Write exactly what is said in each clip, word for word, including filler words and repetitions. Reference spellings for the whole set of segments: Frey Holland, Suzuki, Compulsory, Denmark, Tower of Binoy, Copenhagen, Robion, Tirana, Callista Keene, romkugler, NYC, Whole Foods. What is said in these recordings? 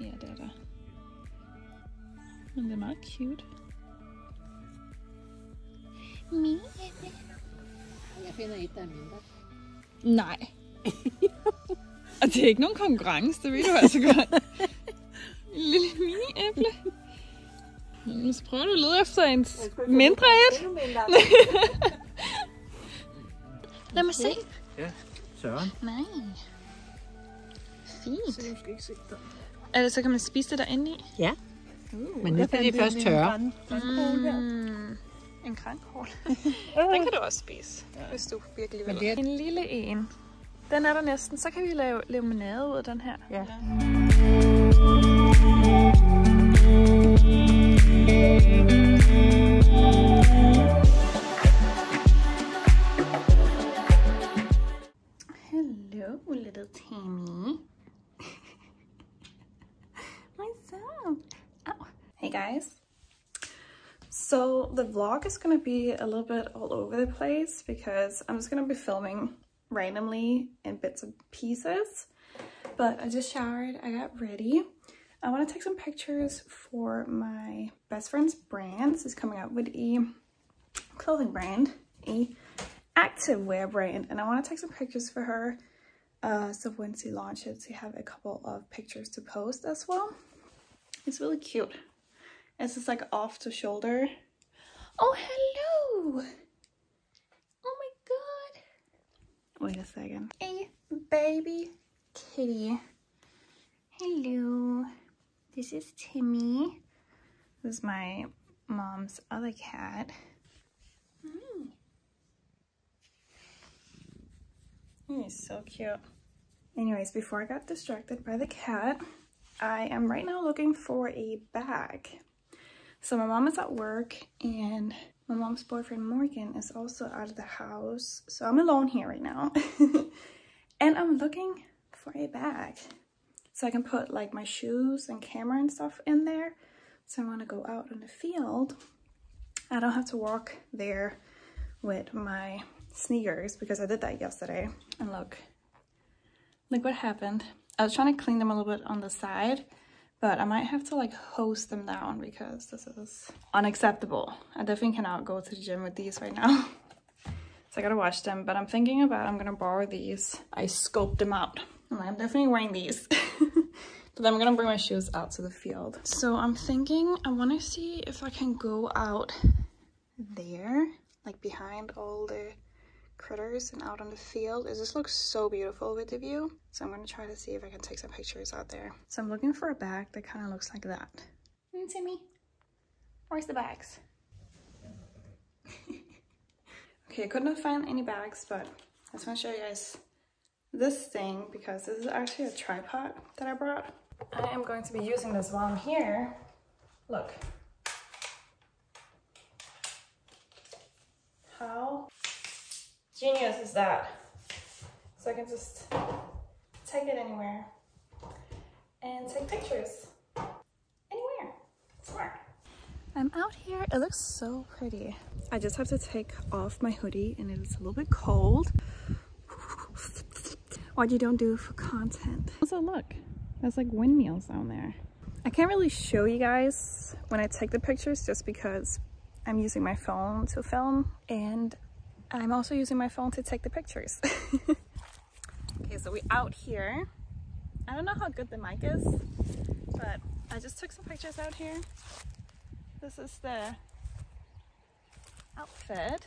Her der er der. Men det er meget cute. Mine. Jeg finder et, der er mindre. Nej. Og det er ikke nogen konkurrence, det ved du altså godt. Lille mini-æble. Nu prøver du at lede efter en mindre et. Lad mig se. Ja, Søren. Nej. Fint. Altså, så kan man spise det derinde i? Ja. Uh, Men nu er det først tørre. En krankål. Mm, den kan du også spise, ja, hvis du virkelig vil. Er... En lille en. Den er der næsten. Så kan vi lave limonade ud af den her. Ja. Hello, little Tammy. What's up? Oh. Hey guys. So the vlog is going to be a little bit all over the place because I'm just going to be filming randomly in bits and pieces. But I just showered, I got ready. I want to take some pictures for my best friend's brand. She's coming out with a clothing brand, a activewear brand, and I want to take some pictures for her. Uh, so when she launches, she have a couple of pictures to post as well. It's really cute. It's just like off to shoulder. Oh, hello! Oh my god! Wait a second. Hey, baby kitty. Hello. This is Timmy. This is my mom's other cat. Mm. He's so cute. Anyways, before I got distracted by the cat, I am right now looking for a bag. So my mom is at work and my mom's boyfriend Morgan is also out of the house. So I'm alone here right now. And I'm looking for a bag. So I can put like my shoes and camera and stuff in there. So I want to go out in the field. I don't have to walk there with my sneakers because I did that yesterday. And look, look what happened. I was trying to clean them a little bit on the side, but I might have to like hose them down because this is unacceptable. I definitely cannot go to the gym with these right now. So I gotta wash them, but I'm thinking about I'm gonna borrow these. I scoped them out. I'm like, I'm definitely wearing these. But then I'm gonna bring my shoes out to the field. So I'm thinking I want to see if I can go out there, like behind all the critters and out on the field. It just looks so beautiful with the view. So I'm gonna try to see if I can take some pictures out there. So I'm looking for a bag that kind of looks like that. Mm, Timmy, where's the bags? Okay, I could not find any bags, but I just want to show you guys this thing because this is actually a tripod that I brought. I am going to be using this while I'm here. Look. How genius is that? So I can just take it anywhere and take pictures anywhere. Smart. I'm out here. It looks so pretty. I just have to take off my hoodie and it is a little bit cold. What you don't do for content. Also look, there's like windmills down there. I can't really show you guys when I take the pictures just because I'm using my phone to film and I'm also using my phone to take the pictures. Okay, so we out here. I don't know how good the mic is, but I just took some pictures out here. This is the outfit.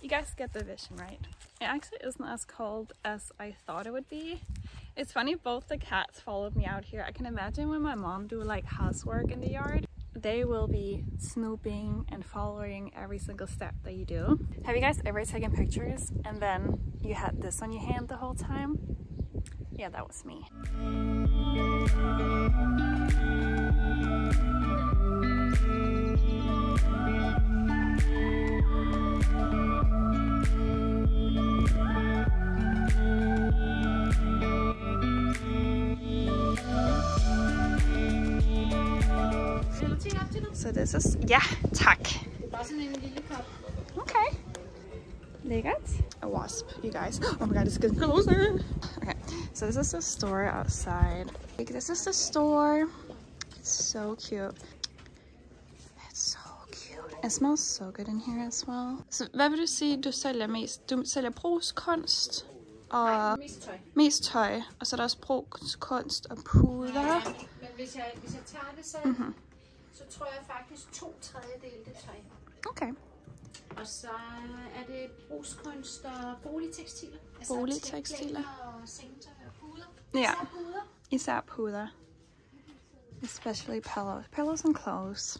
You guys get the vision, right? It actually isn't as cold as I thought it would be. It's funny, both the cats followed me out here. I can imagine when my mom do like housework in the yard, they will be snooping and following every single step that you do. Have you guys ever taken pictures and then you had this on your hand the whole time? Yeah, that was me. So this is, yeah, tak. Okay. Lækkert. A wasp, you guys. Oh my god, it's getting closer. Okay, So this is the store outside. Like, this is the store. It's so cute. It's so cute. It smells so good in here as well. Så hvad vil du sige, du sælger mest? Du sælger brugskunst og... Ej, mest tøj. Mest tøj. Og så er der også brugskunst og puder. Ja, men hvis jeg, hvis jeg tager det selv, mm-hmm. så tror jeg faktisk to tredjedele det tøj. Okay. Og så er det brugskunst og boligtekstiler. Altså boligtekstiler. Og sengtøj og puder. Ja, især puder. Især puder. Especially pillows. Pillows and clothes.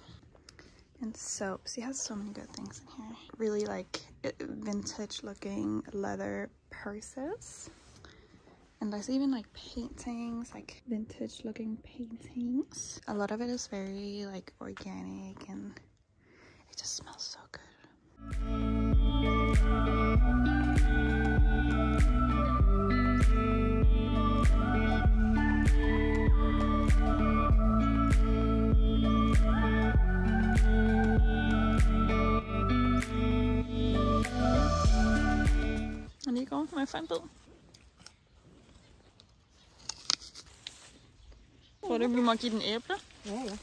And soaps. He has so many good things in here. Really like vintage looking leather purses. And there's even like paintings, like vintage looking paintings. A lot of it is very like organic and it just smells so good. I need to go for my front boot. Tror du, vi må give den æble? Ja, ja.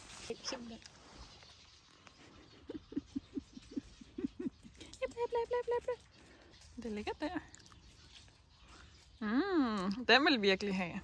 Simpelthen. Det ligger der. Mm, den vil virkelig have.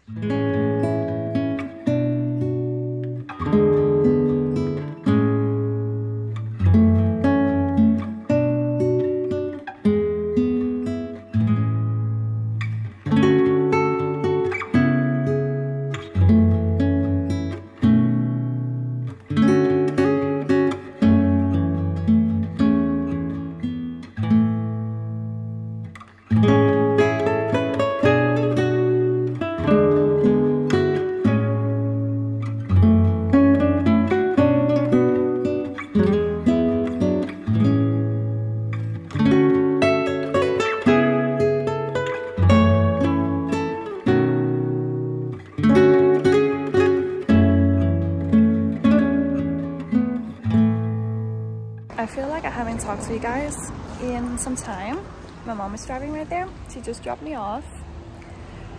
I feel like I haven't talked to you guys in some time. My mom is driving right there. She just dropped me off.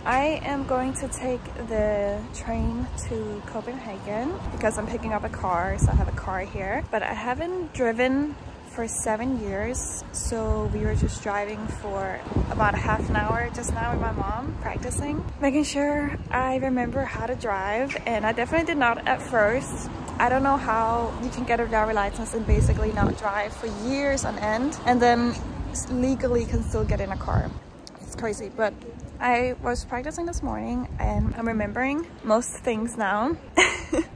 I am going to take the train to Copenhagen because I'm picking up a car, so I have a car here. But I haven't driven for seven years, so we were just driving for about a half an hour just now with my mom, practicing, making sure I remember how to drive, and I definitely did not at first. I don't know how you can get a driver's license and basically not drive for years on end and then legally can still get in a car. It's crazy, but I was practicing this morning and I'm remembering most things now.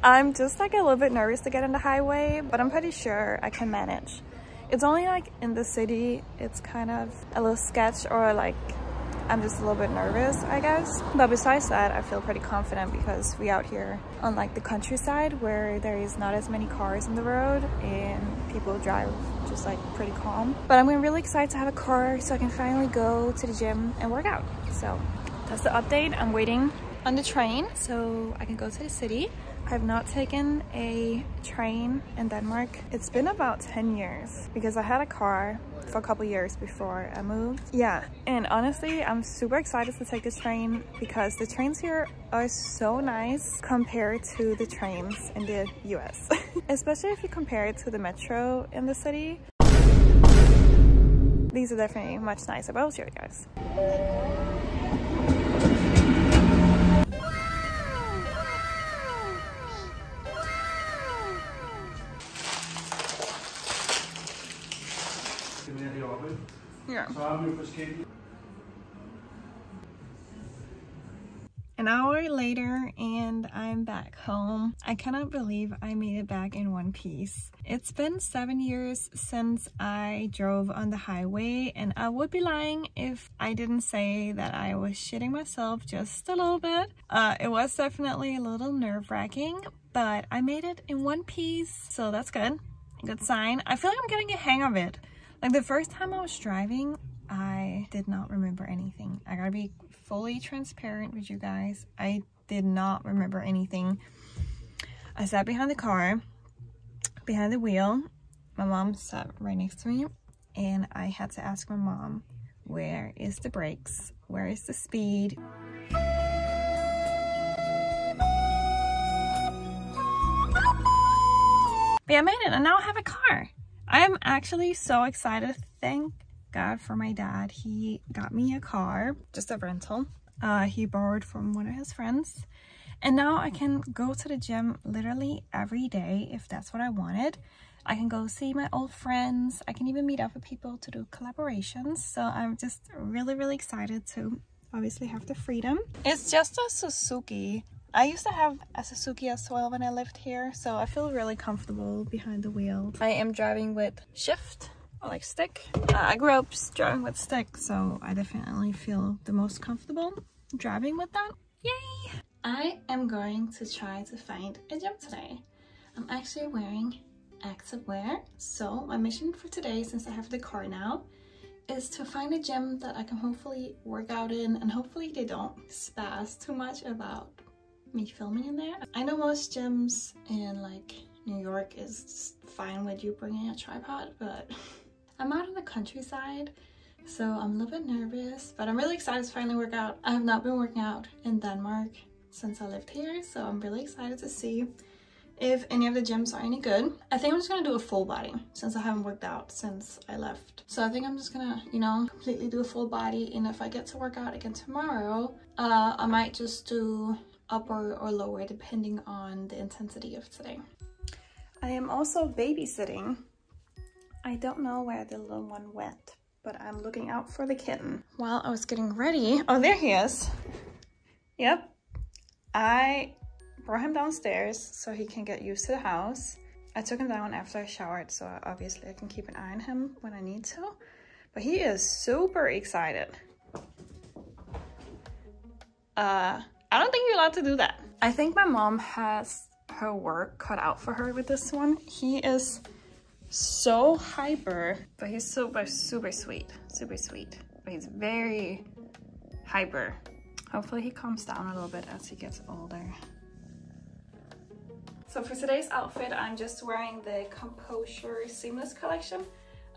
I'm just like a little bit nervous to get on the highway, but I'm pretty sure I can manage. It's only like in the city, it's kind of a little sketch, or like I'm just a little bit nervous, I guess. But besides that, I feel pretty confident because we out here on like the countryside where there is not as many cars on the road and people drive just like pretty calm. But I'm really excited to have a car so I can finally go to the gym and work out. So that's the update. I'm waiting on the train so I can go to the city. I've not taken a train in Denmark. It's been about ten years because I had a car for a couple years before I moved. Yeah, and honestly, I'm super excited to take this train because the trains here are so nice compared to the trains in the U S. Especially if you compare it to the metro in the city. These are definitely much nicer, but I'll show you guys. An hour later and I'm back home. I cannot believe I made it back in one piece. It's been seven years since I drove on the highway, and I would be lying if I didn't say that I was shitting myself just a little bit. Uh, it was definitely a little nerve-wracking, but I made it in one piece, so that's good. Good sign. I feel like I'm getting a hang of it. Like the first time I was driving, I did not remember anything. I gotta be fully transparent with you guys. I did not remember anything. I sat behind the car, behind the wheel. My mom sat right next to me, and I had to ask my mom, where is the brakes? Where is the speed? But yeah, I made it and now I have a car. I am actually so excited. Thank God for my dad. He got me a car, just a rental. Uh, he borrowed from one of his friends. And now I can go to the gym literally every day if that's what I wanted. I can go see my old friends. I can even meet up with people to do collaborations. So I'm just really, really excited to obviously have the freedom. It's just a Suzuki. I used to have a Suzuki as well when I lived here, so I feel really comfortable behind the wheel. I am driving with shift, or like stick. Uh, I grew up driving with stick, so I definitely feel the most comfortable driving with that. Yay! I am going to try to find a gym today. I'm actually wearing active wear, so my mission for today, since I have the car now, is to find a gym that I can hopefully work out in, and hopefully they don't spaz too much about me filming in there. I know most gyms in like New York is fine with you bringing a tripod, but I'm out in the countryside, so I'm a little bit nervous, but I'm really excited to finally work out. I have not been working out in Denmark since I lived here, so I'm really excited to see if any of the gyms are any good. I think I'm just gonna do a full body since I haven't worked out since I left. So I think I'm just gonna, you know, completely do a full body, and if I get to work out again tomorrow, uh, I might just do upper or lower depending on the intensity of today. I am also babysitting. I don't know where the little one went, but I'm looking out for the kitten. While I was getting ready, oh, there he is. Yep, I brought him downstairs so he can get used to the house. I took him down after I showered, so obviously I can keep an eye on him when I need to, but he is super excited. Uh, I don't think you're allowed to do that. I think my mom has her work cut out for her with this one. He is so hyper, but he's super, super sweet, super sweet. But he's very hyper. Hopefully he calms down a little bit as he gets older. So for today's outfit, I'm just wearing the Compulsory Seamless collection.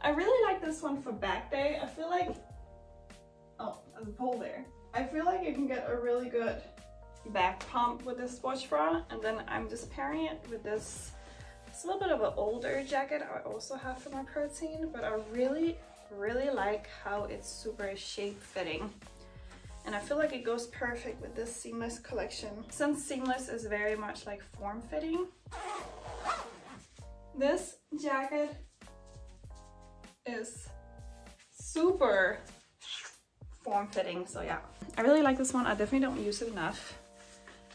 I really like this one for back day. I feel like, oh, there's a pole there. I feel like you can get a really good back pump with this sports bra, and then I'm just pairing it with this. It's a little bit of an older jacket I also have for my protein, but I really, really like how it's super shape-fitting, and I feel like it goes perfect with this seamless collection. Since seamless is very much like form-fitting, this jacket is super form-fitting, so yeah, I really like this one. I definitely don't use it enough,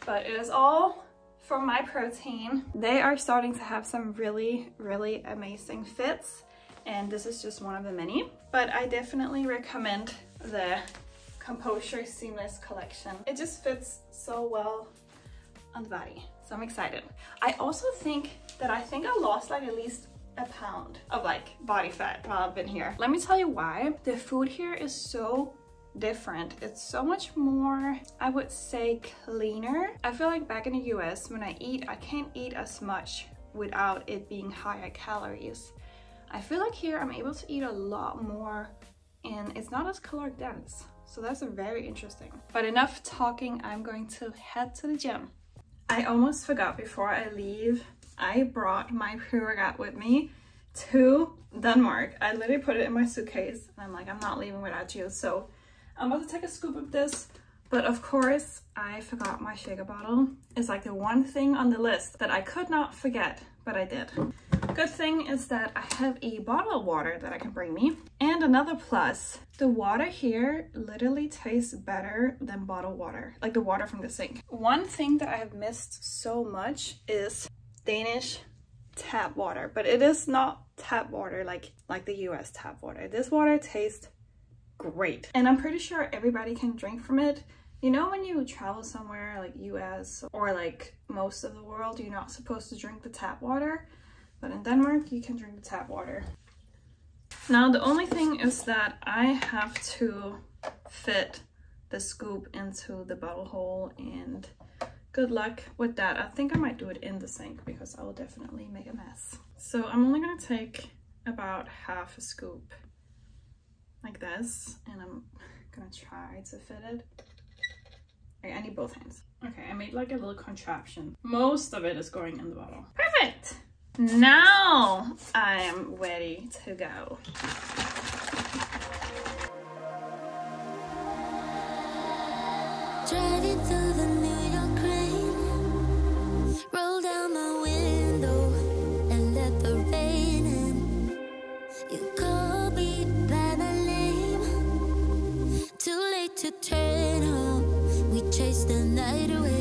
but it is all for my protein. They are starting to have some really, really amazing fits, and this is just one of the many, but I definitely recommend the Compulsory Seamless collection. It just fits so well on the body, so I'm excited. I also think that I think I lost like at least a pound of like body fat while I've been here. Let me tell you why. The food here is so different. It's so much more, I would say, cleaner. I feel like back in the U S when I eat, I can't eat as much without it being higher calories. I feel like here I'm able to eat a lot more and it's not as caloric dense. So that's very interesting. But enough talking, I'm going to head to the gym. I almost forgot before I leave, I brought my pre-workout with me to Denmark. I literally put it in my suitcase and I'm like, I'm not leaving without you. So I'm about to take a scoop of this, but of course I forgot my shaker bottle. It's like the one thing on the list that I could not forget, but I did. Good thing is that I have a bottle of water that I can bring me. And another plus, the water here literally tastes better than bottled water, like the water from the sink. One thing that I have missed so much is Danish tap water, but it is not tap water like like the U S tap water. This water tastes great, and I'm pretty sure everybody can drink from it. You know, when you travel somewhere like U S or like most of the world, you're not supposed to drink the tap water, but in Denmark you can drink the tap water. Now the only thing is that I have to fit the scoop into the bottle hole, and good luck with that. I think I might do it in the sink because I will definitely make a mess. So I'm only gonna take about half a scoop like this, and I'm gonna try to fit it. Okay, I need both hands. Okay, I made like a little contraption. Most of it is going in the bottle. Perfect! Now I am ready to go. Driving through the New York rain, roll down my window and let the rain in. You call me by my name, too late to turn home. We chase the night away.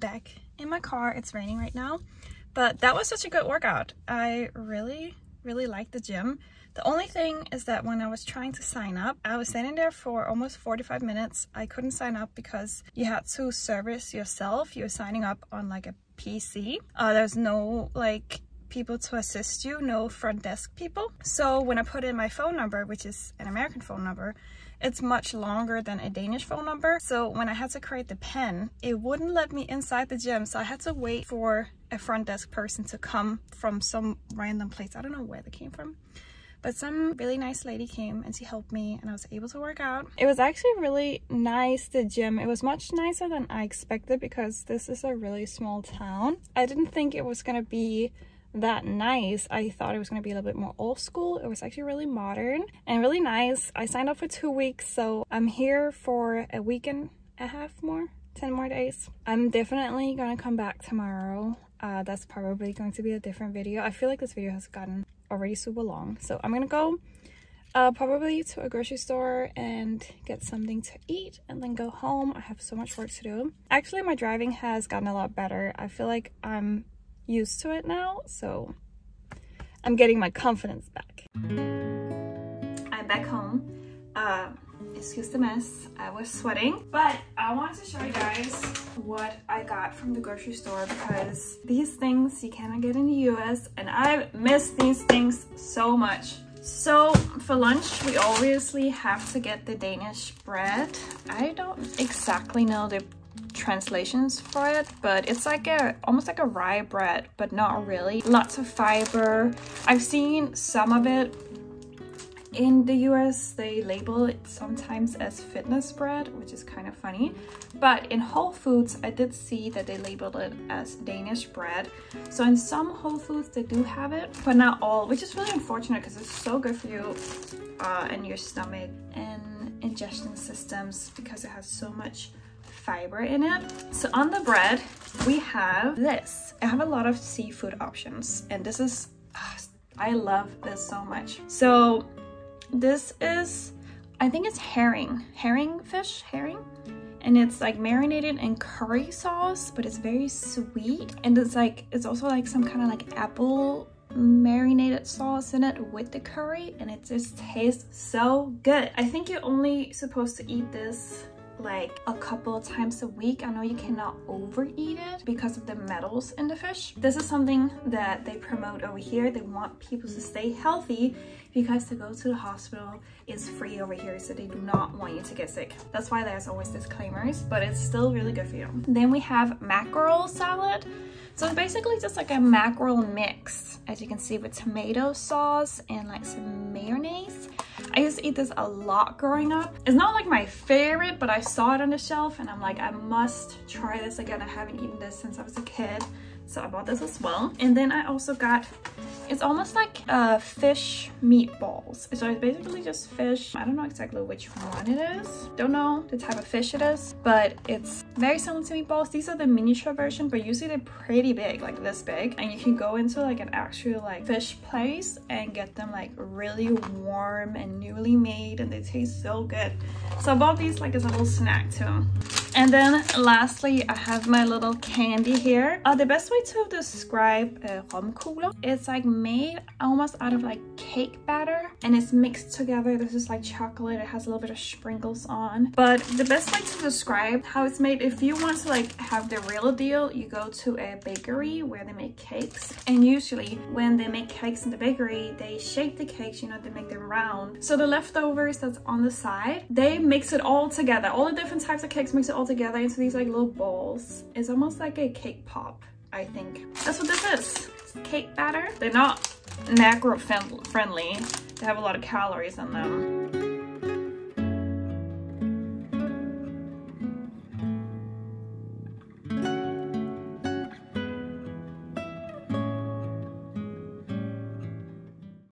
Back in my car. It's raining right now, but that was such a good workout. I really really like the gym. The only thing is that when I was trying to sign up, I was standing there for almost forty-five minutes. I couldn't sign up because you had to service yourself. You're signing up on like a P C. Uh, there's no like people to assist you, no front desk people. So when I put in my phone number, which is an American phone number, it's much longer than a Danish phone number. So when I had to create the PIN, it wouldn't let me inside the gym. So I had to wait for a front desk person to come from some random place. I don't know where they came from. But some really nice lady came and she helped me and I was able to work out. It was actually really nice, the gym. It was much nicer than I expected because this is a really small town. I didn't think it was gonna be that nice. I thought it was gonna be a little bit more old school. It was actually really modern and really nice. I signed up for two weeks, so I'm here for a week and a half more, ten more days. I'm definitely gonna come back tomorrow. Uh, that's probably going to be a different video. I feel like this video has gotten already super long, so I'm gonna go uh, probably to a grocery store and get something to eat and then go home. I have so much work to do. Actually, my driving has gotten a lot better. I feel like I'm used to it now, so I'm getting my confidence back. I'm back home. Uh, excuse the mess, I was sweating, but I wanted to show you guys what I got from the grocery store because these things you cannot get in the U S and I miss these things so much. So for lunch, we obviously have to get the Danish bread. I don't exactly know the translations for it, but it's like a almost like a rye bread, but not really. Lots of fiber. I've seen some of it in the U S. They label it sometimes as fitness bread, which is kind of funny, but in Whole Foods I did see that they labeled it as Danish bread. So in some Whole Foods they do have it, but not all, which is really unfortunate because it's so good for you uh, and your stomach and digestion systems because it has so much fiber in it. So on the bread we have this. I have a lot of seafood options and this is uh, I love this so much. So this is, I think it's herring herring fish herring and it's like marinated in curry sauce, but it's very sweet and it's like it's also like some kind of like apple marinated sauce in it with the curry and it just tastes so good. I think you're only supposed to eat this like a couple of times a week. I know you cannot overeat it because of the metals in the fish. This is something that they promote over here. They want people to stay healthy because to go to the hospital is free over here, so they do not want you to get sick. That's why there's always disclaimers, but it's still really good for you. Then we have mackerel salad. So it's basically just like a mackerel mix, as you can see, with tomato sauce and like some mayonnaise. I used to eat this a lot growing up. It's not like my favorite, but I saw it on the shelf and I'm like, I must try this again. I haven't eaten this since I was a kid, so I bought this as well. And then I also got, it's almost like uh, fish meatballs. So it's basically just fish. I don't know exactly which one it is. Don't know the type of fish it is, but it's very similar to meatballs. These are the miniature version, but usually they're pretty big, like this big. And you can go into like an actual like fish place and get them like really warm and newly made, and they taste so good. So I bought these like as a little snack too. And then lastly, I have my little candy here. Uh, the best way to describe uh, romkugler, it's like made almost out of like cake batter and it's mixed together. This is like chocolate. It has a little bit of sprinkles on. But the best way to describe how it's made, if you want to like have the real deal, you go to a bakery where they make cakes. And usually when they make cakes in the bakery, they shape the cakes, you know, they make them round. So the leftovers that's on the side, they mix it all together. All the different types of cakes mix it all together into these like little balls. It's almost like a cake pop, I think. That's what this is. Cake batter. They're not macro friendly. They have a lot of calories in them.